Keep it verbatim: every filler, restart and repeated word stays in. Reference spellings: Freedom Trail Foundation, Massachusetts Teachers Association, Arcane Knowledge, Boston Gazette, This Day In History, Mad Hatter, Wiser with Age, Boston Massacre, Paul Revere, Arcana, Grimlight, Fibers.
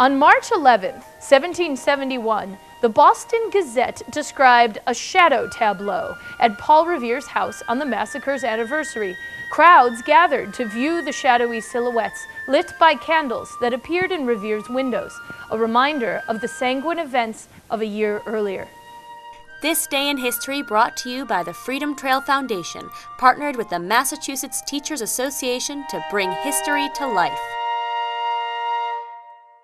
On March eleventh, seventeen seventy-one, the Boston Gazette described a shadow tableau at Paul Revere's house on the massacre's anniversary. Crowds gathered to view the shadowy silhouettes lit by candles that appeared in Revere's windows, a reminder of the sanguine events of a year earlier. This Day in History brought to you by the Freedom Trail Foundation, partnered with the Massachusetts Teachers Association to bring history to life.